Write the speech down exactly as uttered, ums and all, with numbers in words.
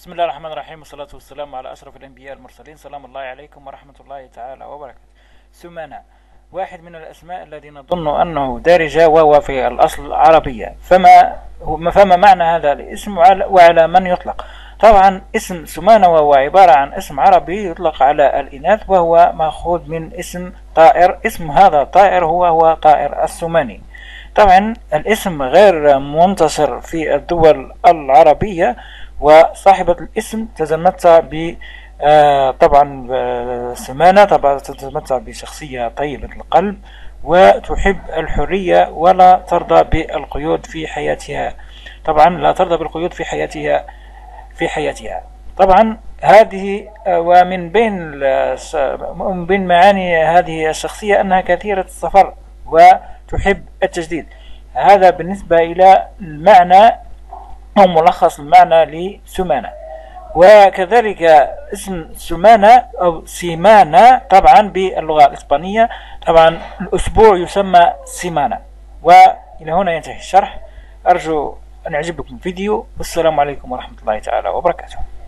بسم الله الرحمن الرحيم، والصلاة والسلام على أشرف الأنبياء المرسلين، سلام الله عليكم ورحمة الله تعالى وبركاته. سمانة واحد من الأسماء الذي نظن أنه دارجة وهو في الأصل عربية، فما فما معنى هذا الاسم وعلى من يطلق؟ طبعا اسم سمانة وهو عبارة عن اسم عربي يطلق على الإناث، وهو مأخوذ من اسم طائر. اسم هذا الطائر هو هو طائر السماني. طبعا الاسم غير منتشر في الدول العربية، وصاحبة الاسم تتمتع ب آه طبعا سمانة طبعا تتمتع بشخصية طيبة القلب وتحب الحرية ولا ترضى بالقيود في حياتها. طبعا لا ترضى بالقيود في حياتها في حياتها طبعا هذه، ومن بين من بين معاني هذه الشخصية أنها كثيرة السفر وتحب التجديد. هذا بالنسبة إلى المعنى أو ملخص المعنى لسمانة. وكذلك اسم سمانة أو سيمانة طبعا باللغة الإسبانية، طبعا الأسبوع يسمى سيمانة. وإلى هنا ينتهي الشرح، أرجو أن يعجبكم الفيديو، والسلام عليكم ورحمة الله تعالى وبركاته.